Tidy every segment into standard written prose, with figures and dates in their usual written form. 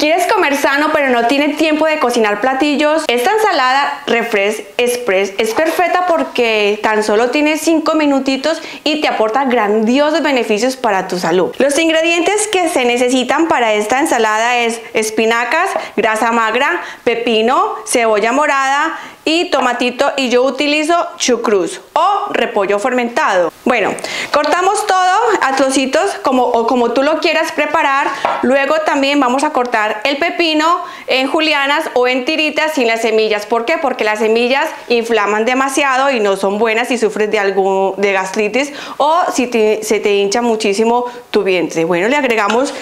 ¿Quieres comer sano pero no tiene tiempo de cocinar platillos? Esta ensalada Refresh Express es perfecta porque tan solo tiene 5 minutitos y te aporta grandiosos beneficios para tu salud. Los ingredientes que se necesitan para esta ensalada es espinacas, grasa magra, pepino, cebolla morada y tomatito, y yo utilizo chucrús o repollo fermentado. Bueno, cortamos todo a trocitos como tú lo quieras preparar. Luego también vamos a cortar el pepino en julianas o en tiritas sin las semillas. ¿Por qué? Porque las semillas inflaman demasiado y no son buenas si sufres de gastritis o si se te hincha muchísimo tu vientre. Bueno, le agregamos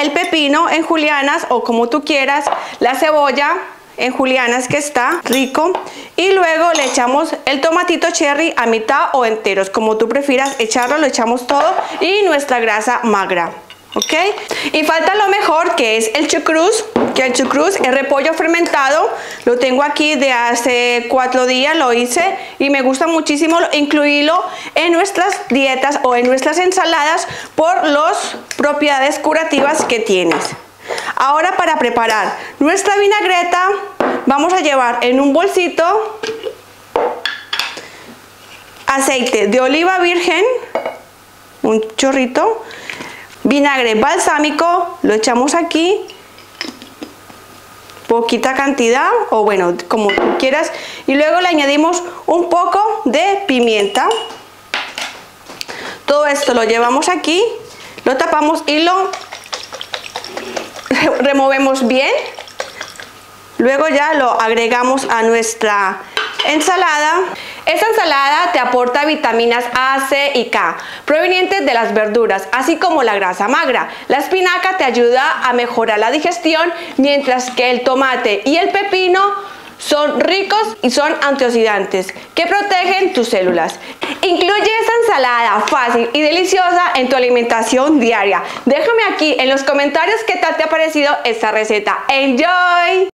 el pepino en julianas o como tú quieras, la cebolla en julianas que está rico, y luego le echamos el tomatito cherry a mitad o enteros, como tú prefieras echarlo, lo echamos todo, y nuestra grasa magra, ¿ok? Y falta lo mejor, que es el chucrús, que el chucrús es repollo fermentado, lo tengo aquí de hace 4 días, lo hice y me gusta muchísimo incluirlo en nuestras dietas o en nuestras ensaladas por las propiedades curativas que tienes. Ahora, para preparar nuestra vinagreta, vamos a llevar en un bolsito aceite de oliva virgen, un chorrito, vinagre balsámico, lo echamos aquí, poquita cantidad o bueno, como tú quieras, y luego le añadimos un poco de pimienta. Todo esto lo llevamos aquí, lo tapamos y lo removemos bien. Luego ya lo agregamos a nuestra ensalada. Esta ensalada te aporta vitaminas A, C y K provenientes de las verduras, así como la grasa magra. La espinaca te ayuda a mejorar la digestión, mientras que el tomate y el pepino son ricos y son antioxidantes que protegen tus células. Incluye esta ensalada fácil y deliciosa en tu alimentación diaria. Déjame aquí en los comentarios qué tal te ha parecido esta receta. ¡Enjoy!